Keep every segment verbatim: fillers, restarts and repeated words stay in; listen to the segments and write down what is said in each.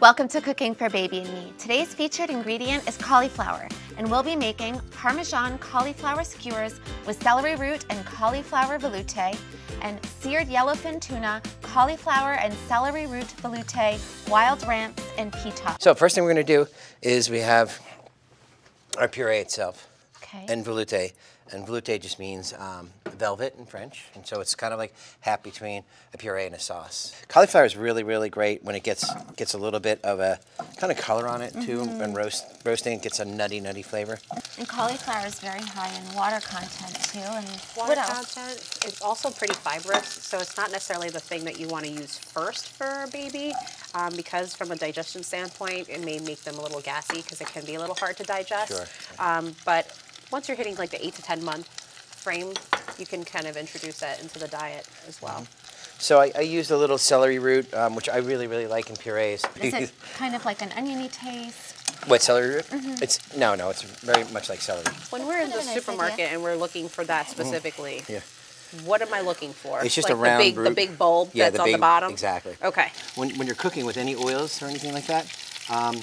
Welcome to Cooking for Baby and Me. Today's featured ingredient is cauliflower, and we'll be making Parmesan cauliflower skewers with celery root and cauliflower velouté, and seared yellowfin tuna, cauliflower and celery root velouté, wild ramps, and pea top. So first thing we're gonna do is we have our puree itself, okay. And velouté. And velouté just means um, velvet in French, and so it's kind of like half between a puree and a sauce. Cauliflower is really, really great when it gets gets a little bit of a kind of color on it too, mm-hmm. and roast roasting it gets a nutty, nutty flavor. And cauliflower is very high in water content too, and water what else? Content, it's also pretty fibrous, so it's not necessarily the thing that you want to use first for a baby, um, because from a digestion standpoint, it may make them a little gassy because it can be a little hard to digest. Sure. Um, but once you're hitting like the eight to ten month frame, you can kind of introduce that into the diet as well. So I, I used a little celery root, um, which I really, really like in purees. Is it kind of like an oniony taste? What, celery root? Mm-hmm. It's, no, no, it's very much like celery. When we're in the supermarket nice and we're looking for that specifically, mm. yeah. what am I looking for? It's just like a round the big, root. The big bulb yeah, that's the big, on the bottom? Exactly. Okay. When, when you're cooking with any oils or anything like that, um,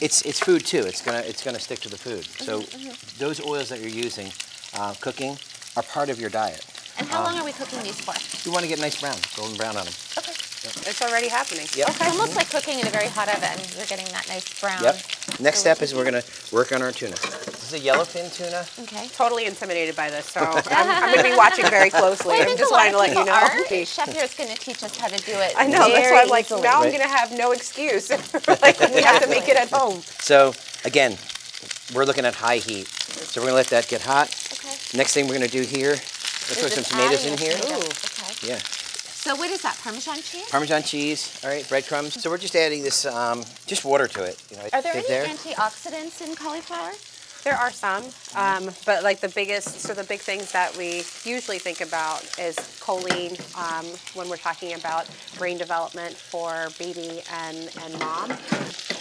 It's it's food too. It's gonna it's gonna stick to the food. So mm-hmm, mm-hmm. those oils that you're using, uh, cooking, are part of your diet. And how um, long are we cooking these for? You want to get nice brown, golden brown on them. Okay. Yep. It's already happening. Yep. Okay. It's almost like cooking in a very hot oven. You're getting that nice brown. Yep. Next step is we're gonna work on our tuna. This is a yellowfin tuna. Okay. Totally intimidated by this, so I'm, I'm gonna be watching very closely. Well, I'm just wanting to let you know. Are. Chef here is gonna teach us how to do it. I know. Very that's why I'm like easily. Now right. I'm gonna have no excuse. Like we have to make it at home. So again, we're looking at high heat. So we're gonna let that get hot. Okay. Next thing we're gonna do here, let's throw some tomatoes in here. Ooh. Okay. Yeah. So what is that, Parmesan cheese? Parmesan cheese, all right, breadcrumbs. So we're just adding this, um, just water to it. You know, are there any there. antioxidants in cauliflower? There are some, um, but like the biggest, so the big things that we usually think about is choline um, when we're talking about brain development for baby and, and mom.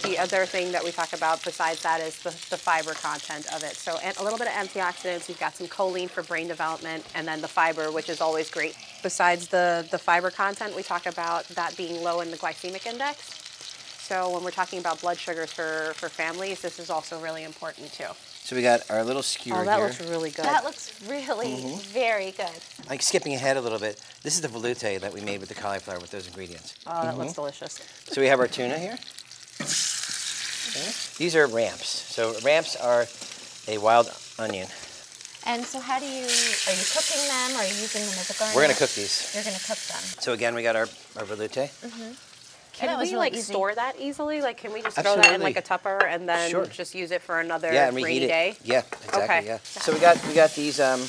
The other thing that we talk about besides that is the, the fiber content of it. So a little bit of antioxidants, we've got some choline for brain development, and then the fiber, which is always great. Besides the, the fiber content, we talk about that being low in the glycemic index. So when we're talking about blood sugars for, for families, this is also really important too. So we got our little skewer here. Oh, that here. looks really good. That looks really mm-hmm. very good. Like skipping ahead a little bit, this is the velouté that we made with the cauliflower with those ingredients. Oh, that mm-hmm. looks delicious. So we have our tuna here. Okay. These are ramps. So ramps are a wild onion. And so how do you, are you cooking them or are you using them as a garnish? We're gonna cook these. You're gonna cook them. So again, we got our, our velouté. Mm-hmm. Can yeah, we really like easy. store that easily? Like can we just Absolutely. throw that in like a Tupper and then sure. just use it for another yeah, and we rainy eat it. day? Yeah, exactly, okay. yeah. So we got, we got these um,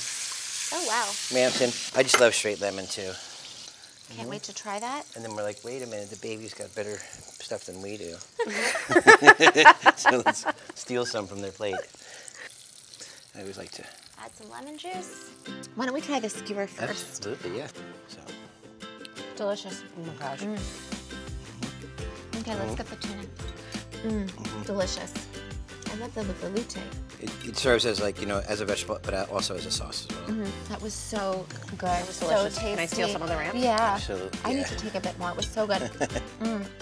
oh, wow. ramps in. I just love straight lemon too. Can't mm-hmm. wait to try that. And then we're like, wait a minute, the baby's got better stuff than we do. So let's steal some from their plate. I always like to add some lemon juice. Why don't we try the skewer first? Absolutely, yeah. So. Delicious. Oh my gosh. Mm. Okay, let's mm. get the tuna. Mm, mm-hmm. Delicious. I love the velouté. It, it serves as like, you know, as a vegetable, but also as a sauce as well. Mm-hmm. That was so good. It was so delicious. Tasty. Can I steal some of the ramp? Yeah. Absolutely. I yeah. need to take a bit more. It was so good. mm.